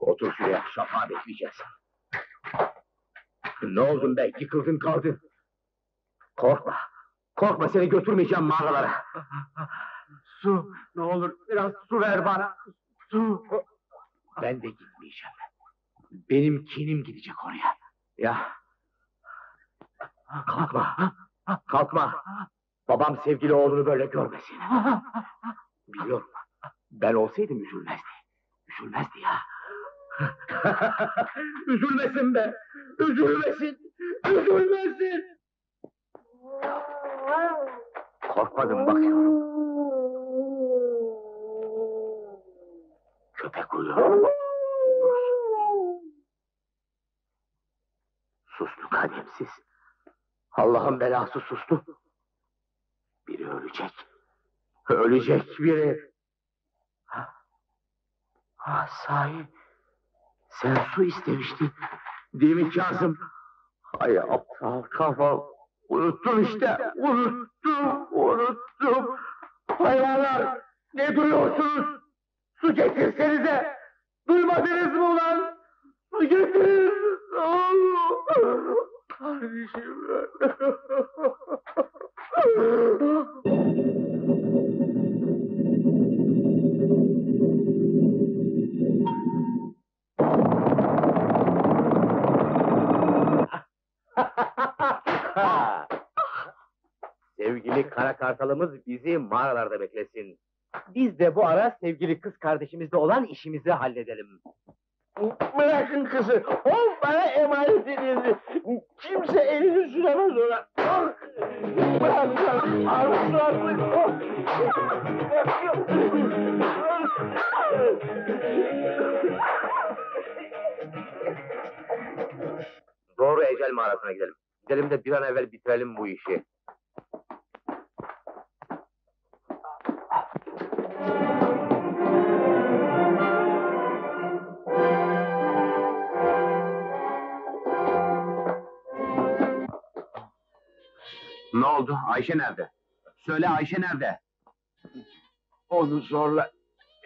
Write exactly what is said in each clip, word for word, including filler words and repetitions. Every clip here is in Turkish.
Otur şuraya, şafağı bekleyeceğiz. Ne oldun be, yıkıldın kaldın. Korkma, korkma seni götürmeyeceğim mağaralara. Su, ne olur biraz su ver bana. Su. Ben de gitmeyeceğim. Benim kinim gidecek oraya. Ya. Kalkma, kalkma. Babam sevgili oğlunu böyle görmesin. Biliyorum, ben olsaydım üzülmezdi. Üzülmezdi ya. Üzülmesin be, üzülmesin, üzülmesin. Korkmadım bakıyorum. Köpek uyuyor. Sustu kademsiz. Allah'ın belası sustu. Biri ölecek. Ölecek biri. Ha, ha sahi. Sen su istemiştin. Değil mi Kazım? Ay aptal kafa. Unuttum işte. Unuttum. Unuttum. Hayalar. Ne duruyorsunuz? Su getirsenize! Duymadınız mı ulan? Su getirin! Kardeşim Sevgili kara kartalımız bizi mağaralarda beklesin. Biz de bu ara sevgili kız kardeşimizle olan işimizi halledelim. Bırakın kızı, o bana emanet edildi. Kimse elini süremez ona. Bırakın, arzularını koy. Doğru ecel mağarasına gidelim. Gidelim de bir an evvel bitirelim bu işi. Ne oldu? Ayşe nerede? Söyle Ayşe nerede? Onu zorla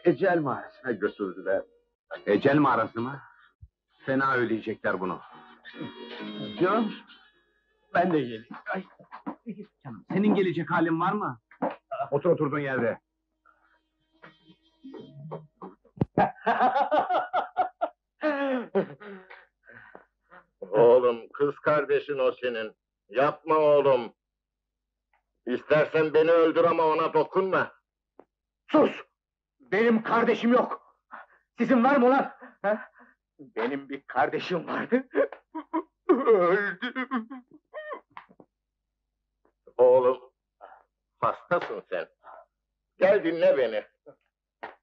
ecel mağarasına götürdüler. Ecel mağarası mı? Fena ölecekler bunu. Canım, ben de geleyim. Ay. Senin gelecek halin var mı? Otur oturduğun yerde. Oğlum, kız kardeşin o senin. Yapma oğlum. İstersen beni öldür ama ona dokunma. Sus! Benim kardeşim yok. Sizin var mı lan? Ha? Benim bir kardeşim vardı. Öldü. Oğlum, hastasın sen. Gel dinle beni.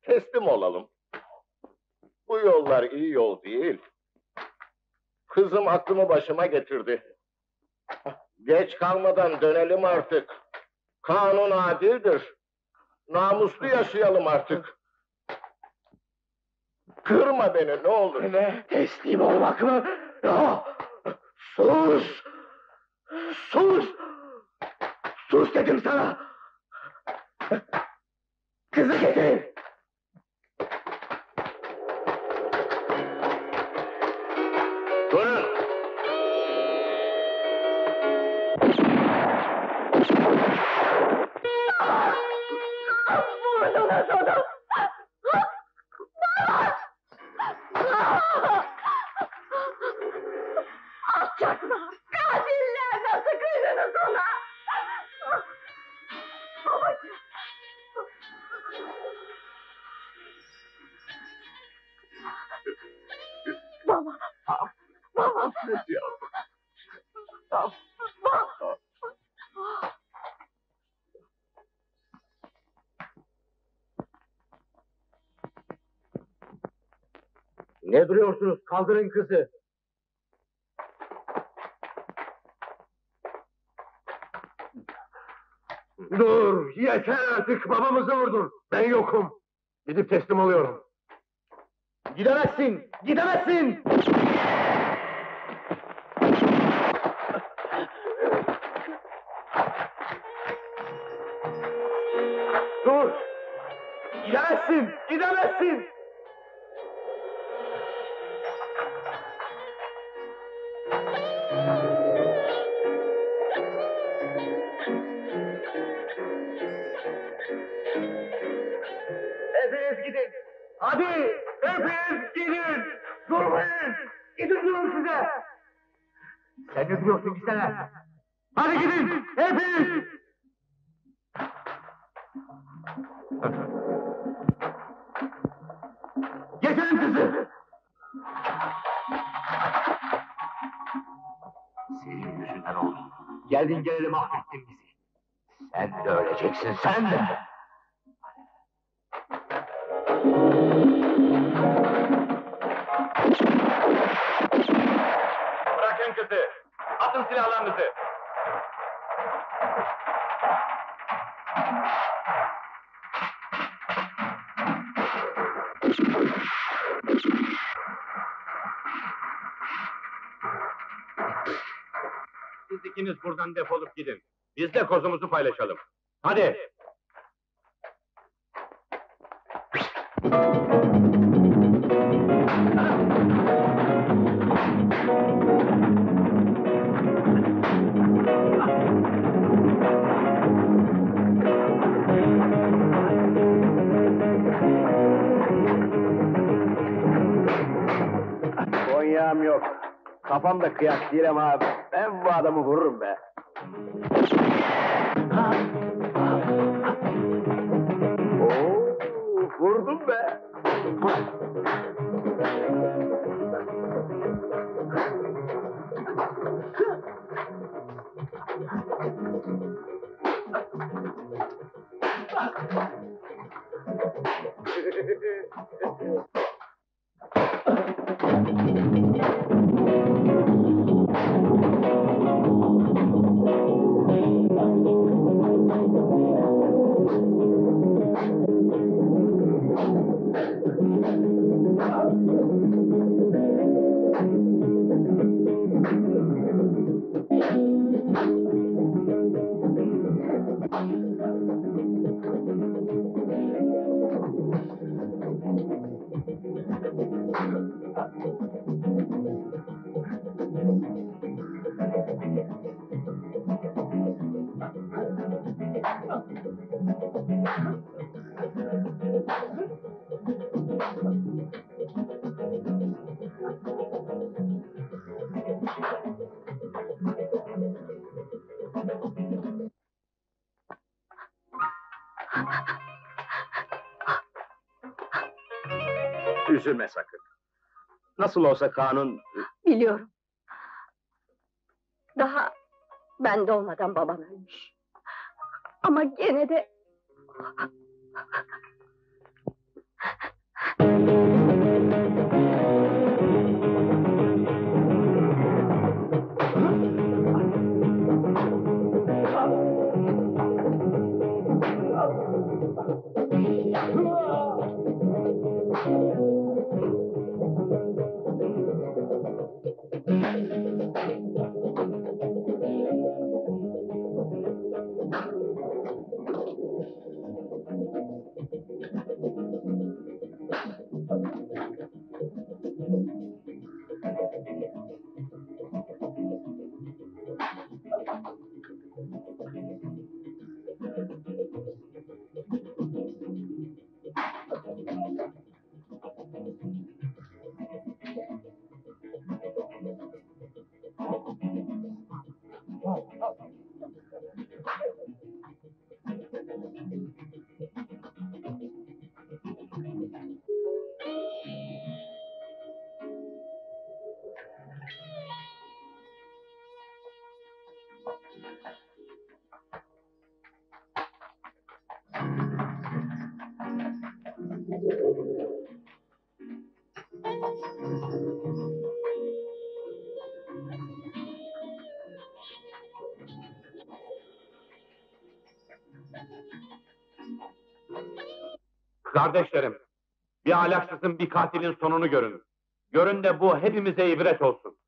Teslim olalım. Bu yollar iyi yol değil. Kızım aklımı başıma getirdi. Geç kalmadan dönelim artık. Kanun adildir. Namuslu yaşayalım artık. Kırma beni ne olur. Ne? Teslim olmak mı? Ya! Sus! Sus! Sus dedim sana! Kızı getirin! Durun! Alçaklar! Katiller nasıl kıydınız ona? Babacığım! Baba! Baba! Baba! Baba! Ne duruyorsunuz? Kaldırın kızı! Dur! Yeter artık! Babamızı vurdun! Ben yokum! Gidip teslim oluyorum! Gidemezsin! Gidemezsin! Dur! Gidemezsin! Gidemezsin, gidemezsin. Hepiniz gidin. Hadi, hepiniz gidin. Durmayın. Gidin diyorum size. Sen ne diyorsun gitsene? Hadi gidin, hepiniz. Getirin kızı! Senin yüzünden oldu. Geldin geleli mahvettin bizi. Sen de öleceksin, sen de! Bırakın kızı! Atın silahlarınızı! Siz ikiniz buradan defolup gidin. Biz de kozumuzu paylaşalım. Hadi! Konyağım yok. Kafam da kıyak değil ama abi. Ben bu adamı vururum be. Oo, vurdum be. Üzülme sakın. Nasıl olsa kanun... Biliyorum. Daha ben de olmadan babam ölmüş. Ama gene de... Kardeşlerim, bir ahlaksızın, bir katilin sonunu görün. Görün de bu hepimize ibret olsun.